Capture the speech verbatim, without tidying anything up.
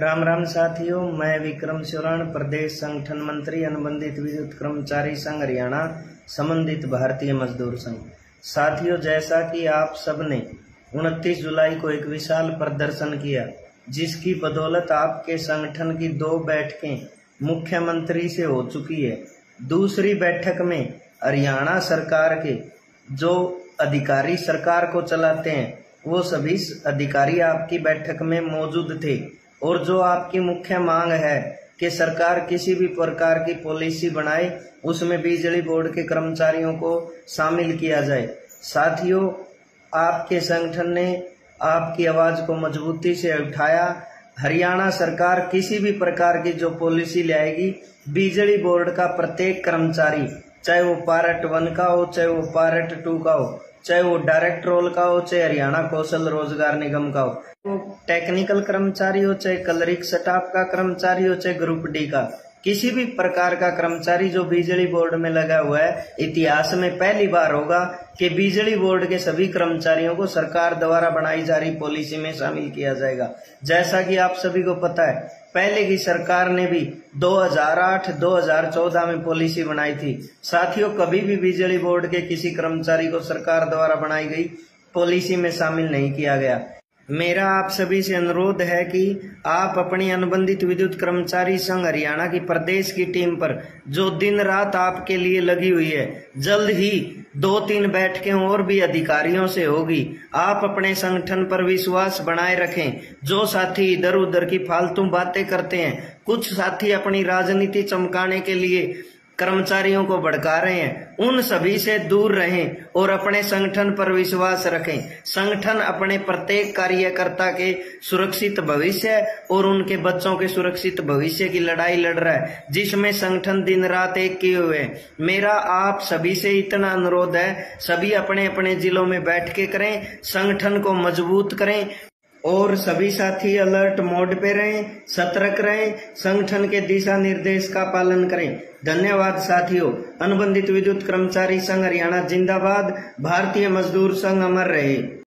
राम राम साथियों, मैं विक्रम सोरण, प्रदेश संगठन मंत्री, अनुबंधित विद्युत कर्मचारी संघ हरियाणा, संबंधित भारतीय मजदूर संघ। साथियों, जैसा कि आप सबने उनतीस जुलाई को एक विशाल प्रदर्शन किया, जिसकी बदौलत आपके संगठन की दो बैठकें मुख्यमंत्री से हो चुकी है। दूसरी बैठक में हरियाणा सरकार के जो अधिकारी सरकार को चलाते हैं, वो सभी अधिकारी आपकी बैठक में मौजूद थे और जो आपकी मुख्य मांग है कि सरकार किसी भी प्रकार की पॉलिसी बनाए, उसमें बिजली बोर्ड के कर्मचारियों को शामिल किया जाए। साथियों, आपके संगठन ने आपकी आवाज़ को मजबूती से उठाया। हरियाणा सरकार किसी भी प्रकार की जो पॉलिसी लाएगी, बिजली बोर्ड का प्रत्येक कर्मचारी, चाहे वो पार्ट वन का हो, चाहे वो पार्ट टू का हो, चाहे वो डायरेक्ट रोल का हो, चाहे हरियाणा कौशल रोजगार निगम का हो, वो टेक्निकल कर्मचारी हो, चाहे कलरिक स्टाफ का कर्मचारी हो, चाहे ग्रुप डी का, किसी भी प्रकार का कर्मचारी जो बिजली बोर्ड में लगा हुआ है, इतिहास में पहली बार होगा कि बिजली बोर्ड के सभी कर्मचारियों को सरकार द्वारा बनाई जा रही पॉलिसी में शामिल किया जाएगा। जैसा कि आप सभी को पता है, पहले की सरकार ने भी दो हज़ार आठ दो हज़ार चौदह में पॉलिसी बनाई थी। साथियों, कभी भी बिजली बोर्ड के किसी कर्मचारी को सरकार द्वारा बनाई गई पॉलिसी में शामिल नहीं किया गया। मेरा आप सभी से अनुरोध है कि आप अपनी अनुबंधित विद्युत कर्मचारी संघ हरियाणा की प्रदेश की टीम पर, जो दिन रात आपके लिए लगी हुई है, जल्द ही दो तीन बैठकें और भी अधिकारियों से होगी। आप अपने संगठन पर विश्वास बनाए रखें। जो साथी इधर उधर की फालतू बातें करते हैं, कुछ साथी अपनी राजनीति चमकाने के लिए कर्मचारियों को भड़का रहे हैं, उन सभी से दूर रहें और अपने संगठन पर विश्वास रखें। संगठन अपने प्रत्येक कार्यकर्ता के सुरक्षित भविष्य और उनके बच्चों के सुरक्षित भविष्य की लड़ाई लड़ रहा है, जिसमें संगठन दिन रात एक किए हुए हैं। मेरा आप सभी से इतना अनुरोध है, सभी अपने अपने जिलों में बैठकें करें, संगठन को मजबूत करें और सभी साथी अलर्ट मोड पे रहें, सतर्क रहें, संगठन के दिशा निर्देश का पालन करें। धन्यवाद साथियों। अनुबंधित विद्युत कर्मचारी संघ हरियाणा जिंदाबाद, भारतीय मजदूर संघ अमर रहे।